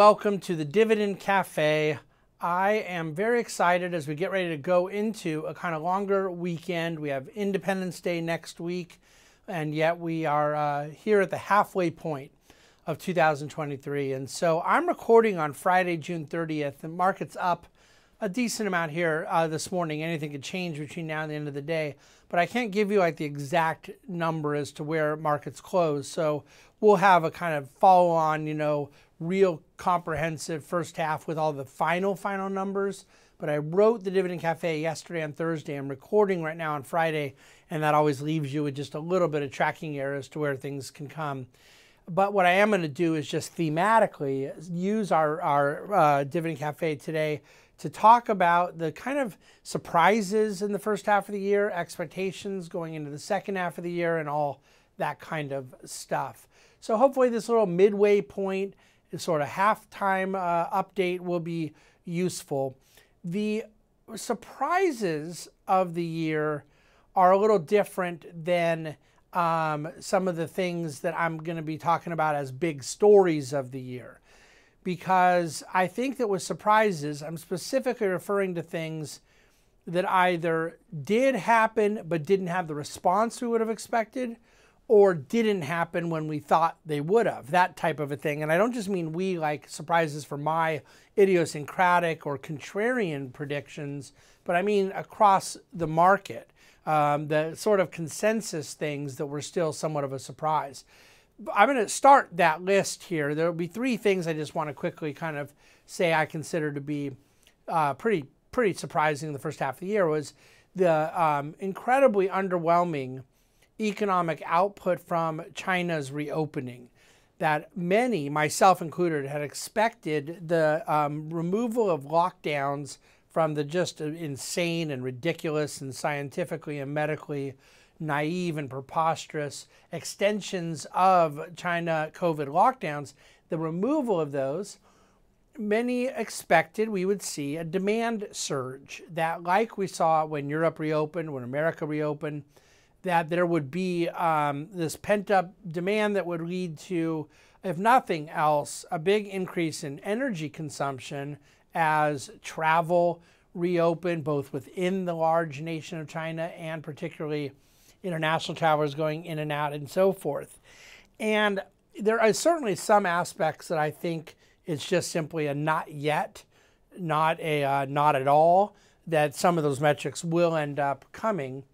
welcome to the Dividend Cafe. I am very excited as we get ready to go into a kind of longer weekend. We have Independence Day next week, and yet we are here at the halfway point of 2023. And so I'm recording on Friday, June 30th. The market's up a decent amount here this morning. Anything could change between now and the end of the day, but I can't give you like the exact number as to where markets close. So we'll have a kind of follow-on, you know, real comprehensive first half with all the final numbers. But I wrote the Dividend Cafe yesterday on Thursday. I'm recording right now on Friday, and that always leaves you with just a little bit of tracking error as to where things can come. But what I am going to do is just thematically use our Dividend Cafe today to talk about the kind of surprises in the first half of the year, expectations going into the second half of the year, and all that kind of stuff. So hopefully this little midway point, sort of halftime update, will be useful. The surprises of the year are a little different than some of the things that I'm going to be talking about as big stories of the year, because I think that with surprises, I'm specifically referring to things that either did happen but didn't have the response we would have expected, or didn't happen when we thought they would have, that type of a thing. And I don't just mean we like surprises for my idiosyncratic or contrarian predictions, but I mean across the market, the sort of consensus things that were still somewhat of a surprise. I'm going to start that list here. There will be three things I just want to quickly kind of say I consider to be pretty surprising in the first half of the year. Was the incredibly underwhelming economic output from China's reopening, that many, myself included, had expected the removal of lockdowns from the just insane and ridiculous and scientifically and medically naive and preposterous extensions of China COVID lockdowns. The removal of those, many expected we would see a demand surge, that like we saw when Europe reopened, when America reopened, that there would be this pent-up demand that would lead to, if nothing else, a big increase in energy consumption as travel reopened, both within the large nation of China and particularly international travelers going in and out and so forth. And there are certainly some aspects that I think it's just simply a not yet, not a not at all, that some of those metrics will end up coming.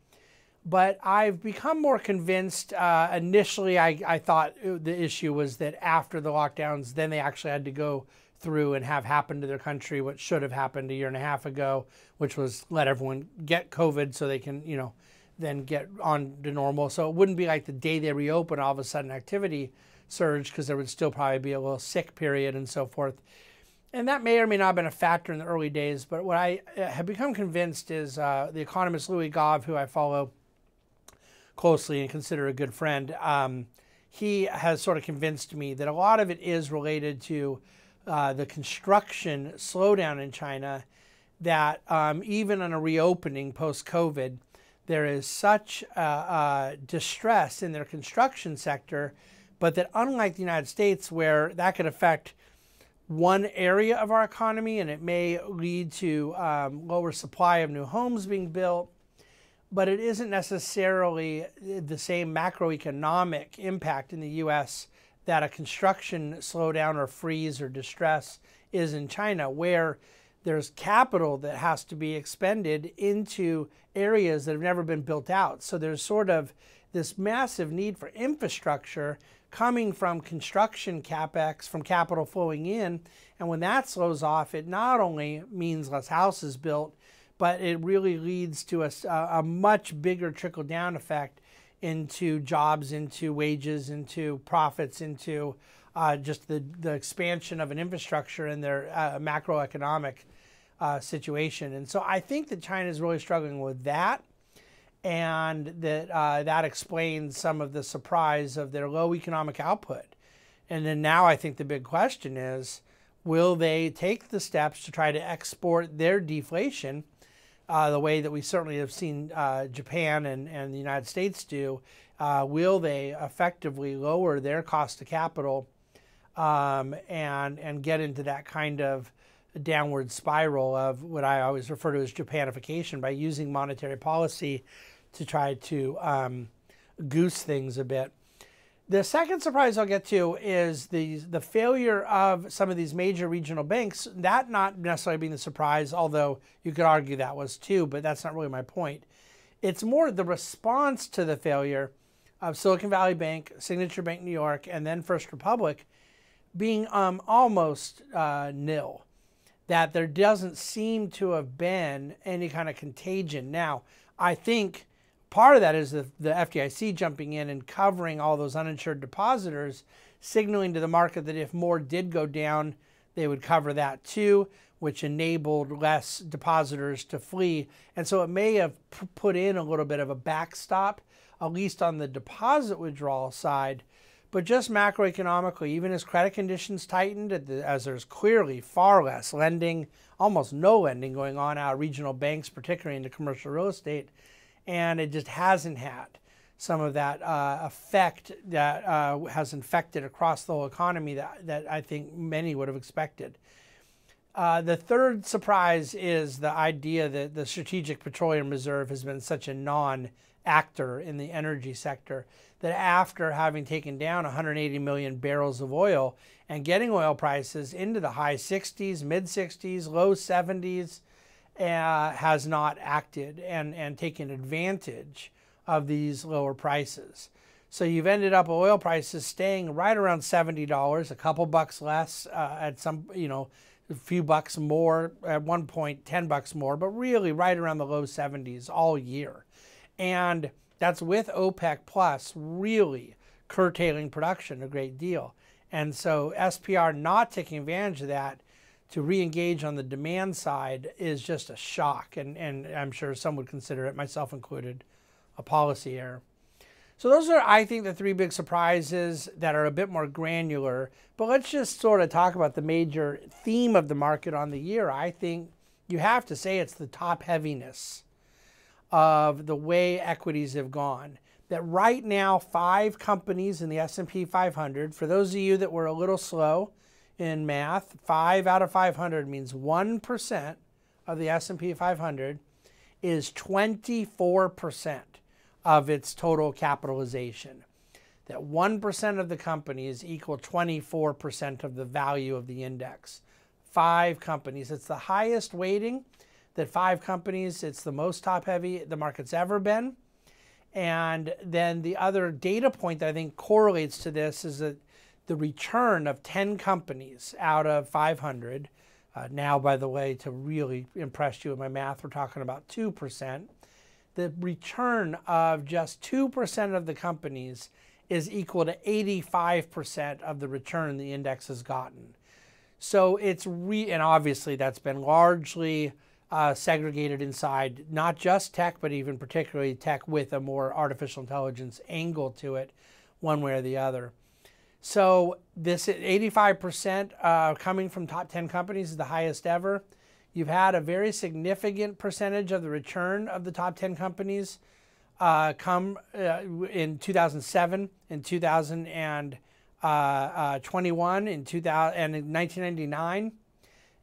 But I've become more convinced. Initially, I thought the issue was that after the lockdowns, then they actually had to go through and have happen to their country what should have happened a year and a half ago, which was let everyone get COVID so they can, you know, then get on to normal. So it wouldn't be like the day they reopen, all of a sudden activity surged, because there would still probably be a little sick period and so forth. And that may or may not have been a factor in the early days. But what I have become convinced is the economist Louis Gove, who I follow closely and consider a good friend, he has sort of convinced me that a lot of it is related to the construction slowdown in China, that even on a reopening post-COVID, there is such distress in their construction sector, but that unlike the United States, where that could affect one area of our economy and it may lead to lower supply of new homes being built, but it isn't necessarily the same macroeconomic impact in the U.S. that a construction slowdown or freeze or distress is in China, where there's capital that has to be expended into areas that have never been built out. So there's sort of this massive need for infrastructure coming from construction capex, from capital flowing in. And when that slows off, it not only means less houses built, but it really leads to a much bigger trickle-down effect into jobs, into wages, into profits, into just the expansion of an infrastructure in their macroeconomic situation. And so I think that China is really struggling with that, and that that explains some of the surprise of their low economic output. And then now I think the big question is, will they take the steps to try to export their deflation the way that we certainly have seen Japan and the United States do? Will they effectively lower their cost of capital and get into that kind of downward spiral of what I always refer to as Japanification, by using monetary policy to try to goose things a bit. The second surprise I'll get to is the failure of some of these major regional banks. That not necessarily being the surprise, although you could argue that was too, but that's not really my point. It's more the response to the failure of Silicon Valley Bank, Signature Bank New York, and then First Republic being almost nil. That there doesn't seem to have been any kind of contagion. Now, I think part of that is the FDIC jumping in and covering all those uninsured depositors, signaling to the market that if more did go down, they would cover that too, which enabled less depositors to flee. And so it may have put in a little bit of a backstop, at least on the deposit withdrawal side. But just macroeconomically, even as credit conditions tightened, as there's clearly far less lending, almost no lending going on out of regional banks, particularly into commercial real estate, and it just hasn't had some of that effect that has infected across the whole economy that I think many would have expected. The third surprise is the idea that the Strategic Petroleum Reserve has been such a non-actor in the energy sector, that after having taken down 180 million barrels of oil and getting oil prices into the high 60s, mid 60s, low 70s, has not acted and taken advantage of these lower prices. So you've ended up oil prices staying right around $70, a couple bucks less at some, you know, a few bucks more at one point, 10 bucks more, but really right around the low 70s all year. And that's with OPEC Plus really curtailing production a great deal. And so SPR not taking advantage of that to re-engage on the demand side is just a shock. And I'm sure some would consider it, myself included, a policy error. So those are, I think, the three big surprises that are a bit more granular. But let's just sort of talk about the major theme of the market on the year. I think you have to say it's the top heaviness of the way equities have gone. That right now, 5 companies in the S&P 500, for those of you that were a little slow in math, 5 out of 500 means 1% of the S&P 500 is 24% of its total capitalization. That 1% of the company is equal to 24% of the value of the index. 5 companies, it's the highest weighting. That 5 companies, it's the most top-heavy the market's ever been. And then the other data point that I think correlates to this is that the return of 10 companies out of 500, now, by the way, to really impress you with my math, we're talking about 2%. The return of just 2% of the companies is equal to 85% of the return the index has gotten. So it's and obviously that's been largely segregated inside not just tech, but even particularly tech with a more artificial intelligence angle to it, one way or the other. So this 85% coming from top 10 companies is the highest ever. You've had a very significant percentage of the return of the top 10 companies come in 2007, in 2021, in 1999.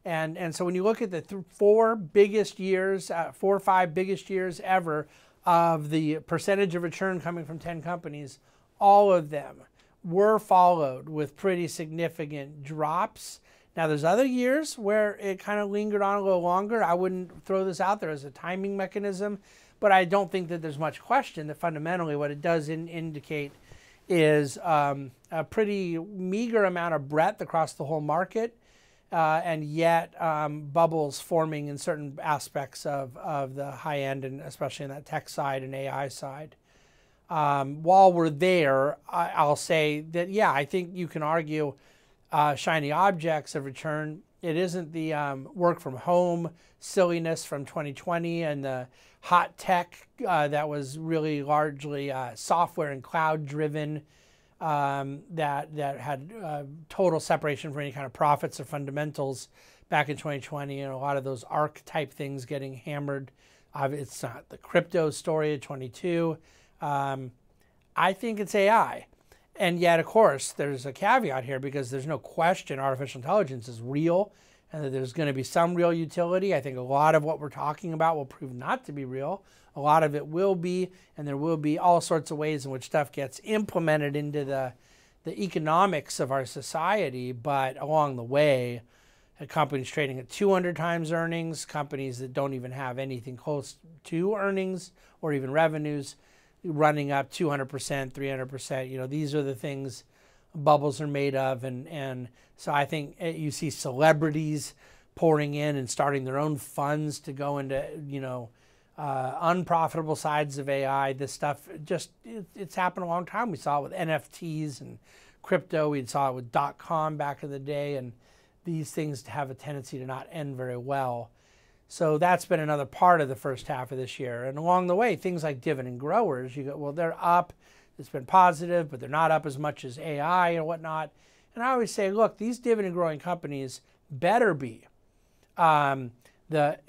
And so when you look at the 4 biggest years, 4 or 5 biggest years ever of the percentage of return coming from 10 companies, all of them were followed with pretty significant drops. Now, there's other years where it kind of lingered on a little longer. I wouldn't throw this out there as a timing mechanism, but I don't think that there's much question that fundamentally what it does indicate is a pretty meager amount of breadth across the whole market. And yet bubbles forming in certain aspects of the high end, and especially in that tech side and AI side. While we're there, I'll say that, yeah, I think you can argue shiny objects of return. It isn't the work from home silliness from 2020 and the hot tech that was really largely software and cloud driven. That had total separation from any kind of profits or fundamentals back in 2020, and a lot of those archetype things getting hammered. It's not the crypto story of 22. I think it's AI, And yet, of course, there's a caveat here because there's no question artificial intelligence is real and that there's going to be some real utility. I think a lot of what we're talking about will prove not to be real. A lot of it will be, and there will be all sorts of ways in which stuff gets implemented into the economics of our society. But along the way, companies trading at 200 times earnings, companies that don't even have anything close to earnings or even revenues, running up 200%, 300%. You know, these are the things bubbles are made of. And so I think you see celebrities pouring in and starting their own funds to go into, you know, unprofitable sides of AI. This stuff just, it's happened a long time. We saw it with NFTs and crypto. We saw it with .com back in the day. And these things have a tendency to not end very well. So that's been another part of the first half of this year. And along the way, things like dividend growers, you go, well, they're up. It's been positive, but they're not up as much as AI and whatnot. And I always say, look, these dividend growing companies better be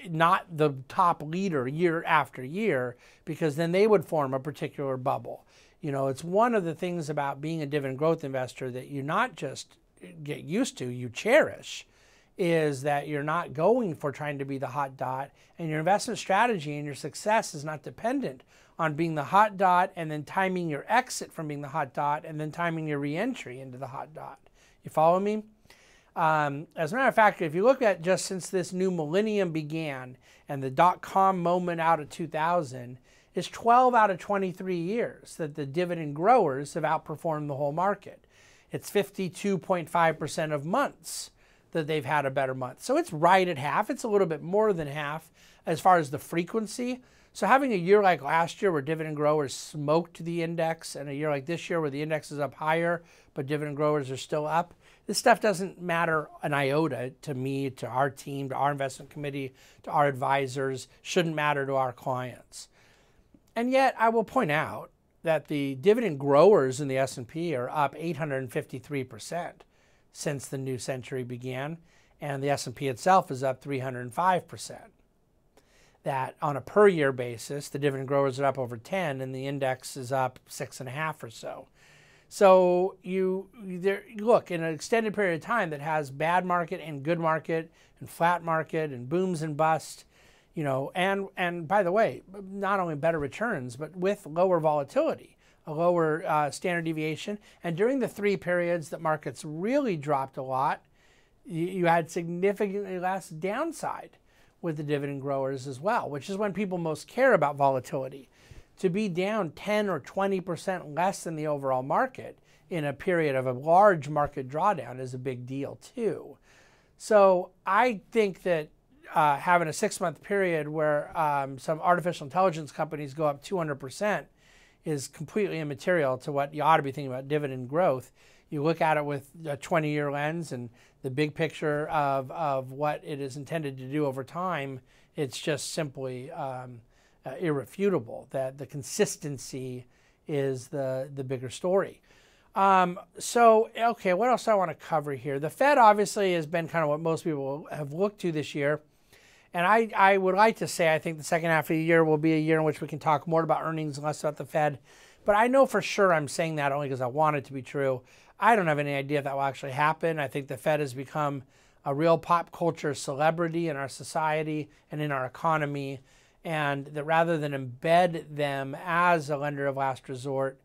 not the top leader year after year, because then they would form a particular bubble. You know, it's one of the things about being a dividend growth investor that you not just get used to, you cherish, is that you're not going for trying to be the hot dot, and your investment strategy and your success is not dependent on being the hot dot and then timing your exit from being the hot dot and then timing your re-entry into the hot dot. You follow me? As a matter of fact, if you look at just since this new millennium began and the dot-com moment out of 2000, it's 12 out of 23 years that the dividend growers have outperformed the whole market. It's 52.5% of months that they've had a better month. So it's right at half. It's a little bit more than half as far as the frequency. So having a year like last year where dividend growers smoked the index, and a year like this year where the index is up higher but dividend growers are still up, this stuff doesn't matter an iota to me, to our team, to our investment committee, to our advisors, shouldn't matter to our clients. And yet I will point out that the dividend growers in the S&P are up 853%. Since the new century began, and the S&P itself is up 305%. That on a per year basis, the dividend growers are up over 10 and the index is up 6.5 or so. So look, in an extended period of time that has bad market and good market and flat market and booms and busts, you know, and by the way, not only better returns, but with lower volatility, a lower standard deviation. And during the three periods that markets really dropped a lot, you had significantly less downside with the dividend growers as well, which is when people most care about volatility. To be down 10 or 20% less than the overall market in a period of a large market drawdown is a big deal too. So I think that having a 6-month period where some artificial intelligence companies go up 200% is completely immaterial to what you ought to be thinking about dividend growth. You look at it with a 20-year lens and the big picture of what it is intended to do over time. It's just simply irrefutable that the consistency is the bigger story. So, okay, what else do I want to cover here? The Fed obviously has been kind of what most people have looked to this year. And I would like to say I think the second half of the year will be a year in which we can talk more about earnings and less about the Fed. But I know for sure I'm saying that only because I want it to be true. I don't have any idea if that will actually happen. I think the Fed has become a real pop culture celebrity in our society and in our economy. And that rather than embed them as a lender of last resort,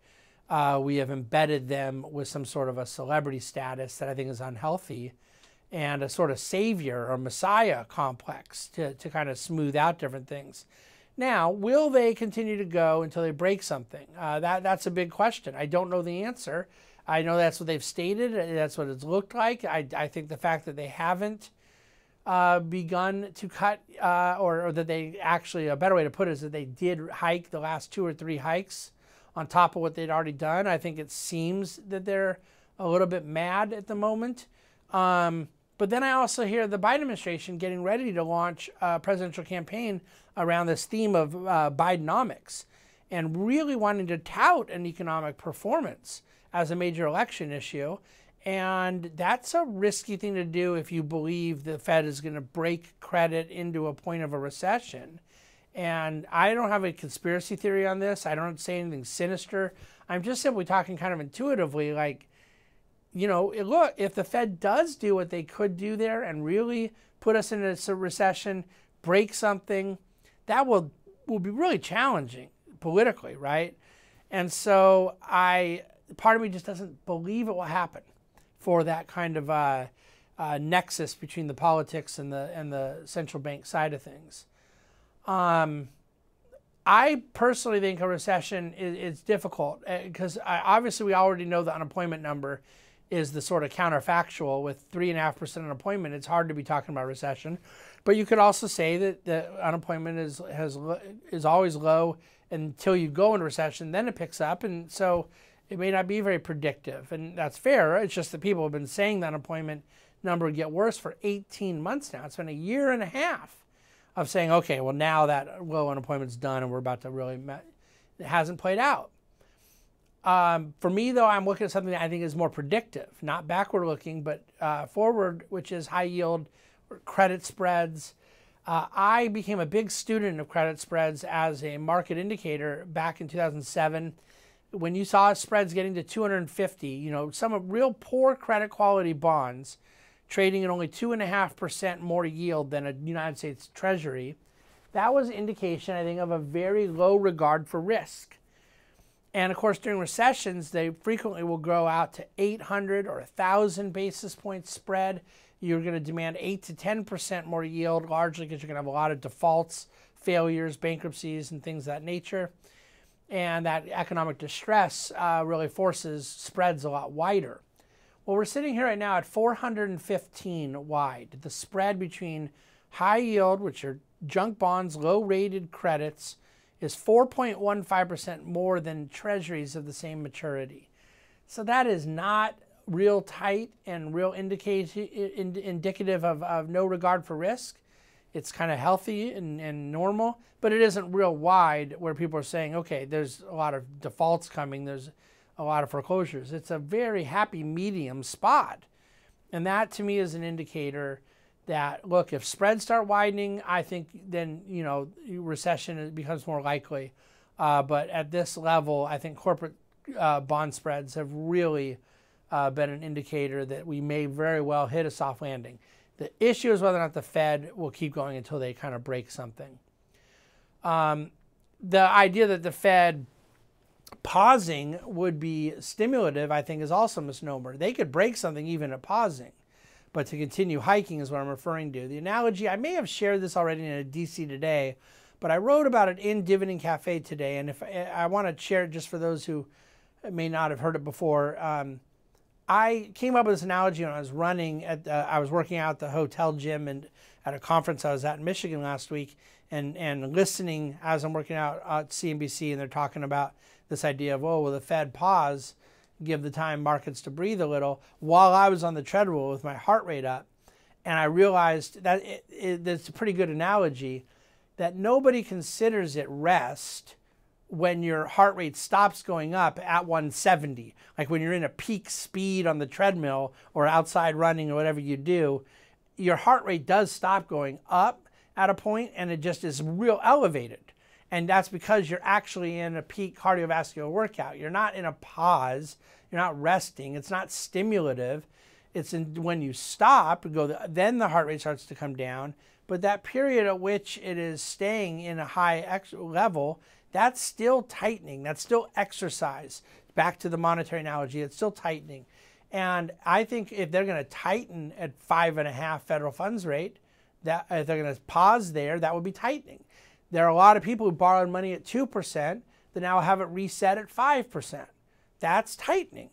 we have embedded them with some sort of a celebrity status that I think is unhealthy, and a sort of savior or messiah complex to kind of smooth out different things. Now, will they continue to go until they break something? That's a big question. I don't know the answer. I know that's what they've stated. That's what it's looked like. I think the fact that they haven't begun to cut, or that they actually, a better way to put it is that they did hike the last 2 or 3 hikes on top of what they'd already done. I think it seems that they're a little bit mad at the moment. But then I also hear the Biden administration getting ready to launch a presidential campaign around this theme of Bidenomics and really wanting to tout an economic performance as a major election issue. And that's a risky thing to do if you believe the Fed is going to break credit into a point of a recession. And I don't have a conspiracy theory on this. I don't say anything sinister. I'm just simply talking kind of intuitively, like, you know, look, if the Fed does do what they could do there and really put us in a recession, break something, that will be really challenging politically, right? And so part of me just doesn't believe it will happen for that kind of nexus between the politics and the central bank side of things. I personally think a recession is difficult because obviously we already know the unemployment number is the sort of counterfactual. With 3.5% unemployment, it's hard to be talking about recession. But you could also say that the unemployment is always low until you go into recession, then it picks up, and so it may not be very predictive, and that's fair. It's just that people have been saying the unemployment number would get worse for 18 months now. It's been a year and a half of saying, okay, well, now that low unemployment's done and we're about to really, it hasn't played out. For me, though, I'm looking at something that I think is more predictive, not backward-looking, but forward, which is high-yield credit spreads. I became a big student of credit spreads as a market indicator back in 2007. When you saw spreads getting to 250, you know, some real poor credit quality bonds trading at only 2.5% more yield than a United States Treasury, that was indication, I think, of a very low regard for risk. And of course, during recessions, they frequently will grow out to 800 or 1,000 basis points spread. You're going to demand 8 to 10% more yield, largely because you're going to have a lot of defaults, failures, bankruptcies, and things of that nature. And that economic distress really forces spreads a lot wider. Well, we're sitting here right now at 415 wide. The spread between high yield, which are junk bonds, low-rated credits, is 4.15% more than treasuries of the same maturity. So that is not real tight and real indicative of no regard for risk. It's kind of healthy and normal, but it isn't real wide where people are saying, okay, there's a lot of defaults coming, there's a lot of foreclosures. It's a very happy medium spot. And that to me is an indicator that, look, if spreads start widening, I think then, you know, recession becomes more likely. But at this level, I think corporate bond spreads have really been an indicator that we may very well hit a soft landing. The issue is whether or not the Fed will keep going until they kind of break something. The idea that the Fed pausing would be stimulative, I think, is also a misnomer. They could break something even at pausing, but to continue hiking is what I'm referring to. The analogy, I may have shared this already in a DC Today, but I wrote about it in Dividend Cafe today, and if I want to share it just for those who may not have heard it before. I came up with this analogy when I was running at I was working out at the hotel gym and at a conference I was at in Michigan last week, and listening as I'm working out at CNBC, and they're talking about this idea of, oh, will the Fed pause, give the time markets to breathe a little, while I was on the treadmill with my heart rate up. And I realized that that's a pretty good analogy, that nobody considers it rest when your heart rate stops going up at 170, like when you're in a peak speed on the treadmill or outside running or whatever you do, your heart rate does stop going up at a point, and it just is real elevated. And that's because you're actually in a peak cardiovascular workout. You're not in a pause. You're not resting. It's not stimulative. It's when you stop, then the heart rate starts to come down. But that period at which it is staying in a high level, that's still tightening. That's still exercise. Back to the monetary analogy, it's still tightening. And I think if they're going to tighten at 5.5 federal funds rate, that if they're going to pause there, that would be tightening. There are a lot of people who borrowed money at 2% that now have it reset at 5%. That's tightening.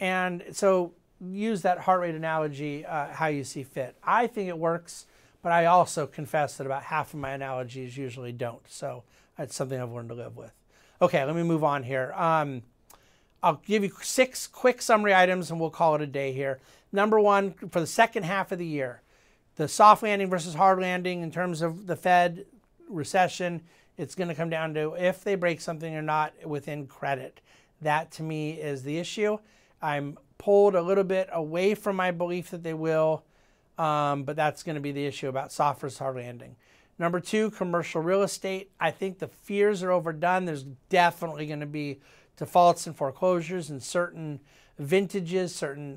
And so use that heart rate analogy how you see fit. I think it works, but I also confess that about half of my analogies usually don't. So that's something I've learned to live with. Okay, let me move on here. I'll give you 6 quick summary items and we'll call it a day here. Number one, for the second half of the year, the soft landing versus hard landing in terms of the Fed recession, it's going to come down to if they break something or not within credit. That to me is the issue. I'm pulled a little bit away from my belief that they will, but that's going to be the issue about soft versus hard landing. Number two, commercial real estate. I think the fears are overdone. There's definitely going to be defaults and foreclosures in certain vintages, certain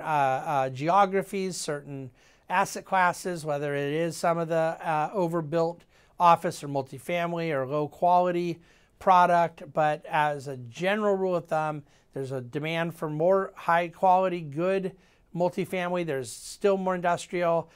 geographies, certain asset classes, whether it is some of the overbuilt office or multifamily or low quality product. But as a general rule of thumb, there's a demand for more high quality, good multifamily. There's still more industrial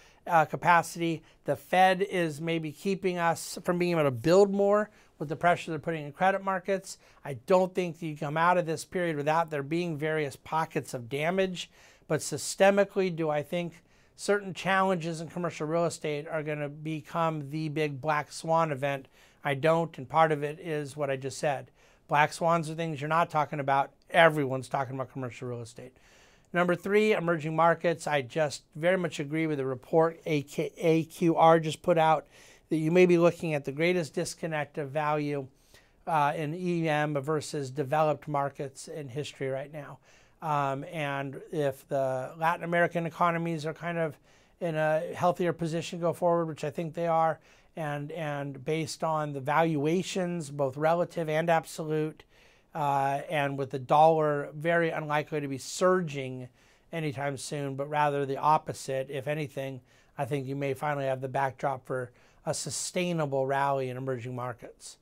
capacity. The Fed is maybe keeping us from being able to build more with the pressure they're putting in credit markets. I don't think that you come out of this period without there being various pockets of damage. But systemically, do I think certain challenges in commercial real estate are going to become the big black swan event? I don't, and part of it is what I just said. Black swans are things you're not talking about. Everyone's talking about commercial real estate. Number three, emerging markets. I just very much agree with the report AQR just put out that you may be looking at the greatest disconnect of value in EM versus developed markets in history right now. And if the Latin American economies are kind of in a healthier position go forward, which I think they are, and based on the valuations, both relative and absolute, and with the dollar very unlikely to be surging anytime soon, but rather the opposite, if anything, I think you may finally have the backdrop for a sustainable rally in emerging markets.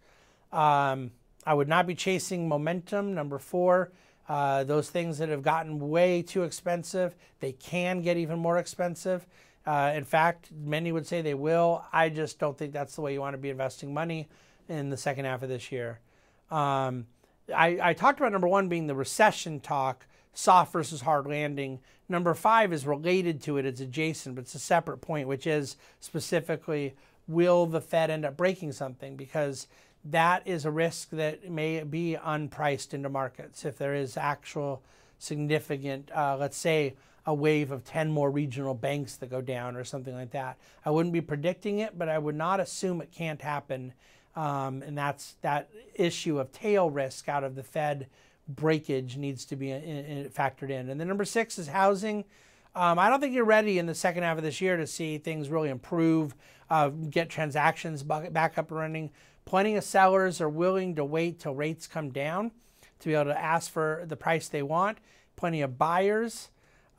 I would not be chasing momentum. Number four, those things that have gotten way too expensive, they can get even more expensive. In fact, many would say they will. I just don't think that's the way you want to be investing money in the second half of this year. I talked about number one being the recession talk, soft versus hard landing. Number five is related to it. It's adjacent, but it's a separate point, which is specifically, will the Fed end up breaking something? Because that is a risk that may be unpriced into markets if there is actual significant, let's say, a wave of 10 more regional banks that go down or something like that. I wouldn't be predicting it, but I would not assume it can't happen. And that's that issue of tail risk out of the Fed breakage needs to be factored in. And then number six is housing. I don't think you're ready in the second half of this year to see things really improve, get transactions back up and running. Plenty of sellers are willing to wait till rates come down to be able to ask for the price they want. Plenty of buyers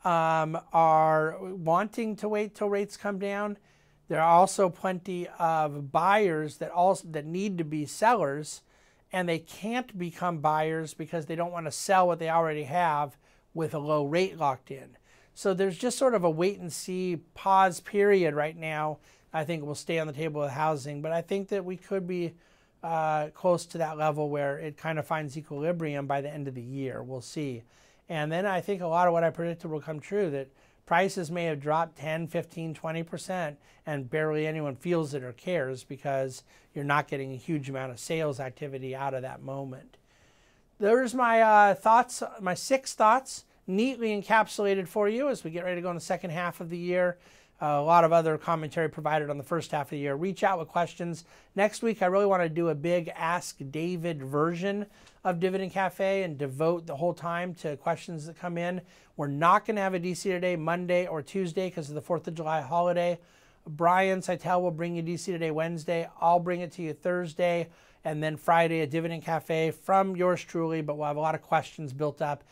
are wanting to wait till rates come down. There are also plenty of buyers that need to be sellers, and they can't become buyers because they don't want to sell what they already have with a low rate locked in. So there's just sort of a wait and see pause period right now. I think we'll stay on the table with housing, but I think that we could be close to that level where it kind of finds equilibrium by the end of the year. We'll see. And then I think a lot of what I predicted will come true, that prices may have dropped 10, 15, 20%, and barely anyone feels it or cares because you're not getting a huge amount of sales activity out of that moment. There's my thoughts, my six thoughts, neatly encapsulated for you as we get ready to go in the second half of the year. A lot of other commentary provided on the first half of the year. Reach out with questions. Next week, I really want to do a big Ask David version of Dividend Cafe and devote the whole time to questions that come in. We're not going to have a DC Today Monday or Tuesday because of the 4th of July holiday. Brian Seitel will bring you DC Today Wednesday. I'll bring it to you Thursday, and then Friday at Dividend Cafe from yours truly, but we'll have a lot of questions built up.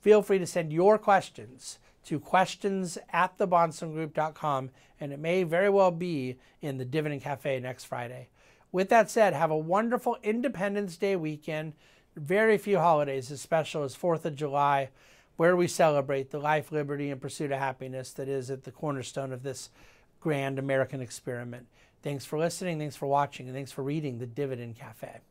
Feel free to send your questions to questions@thebonsongroup.com, and it may very well be in the Dividend Cafe next Friday. With that said, have a wonderful Independence Day weekend. Very few holidays as special as 4th of July, where we celebrate the life, liberty, and pursuit of happiness that is at the cornerstone of this grand American experiment. Thanks for listening, thanks for watching, and thanks for reading the Dividend Cafe.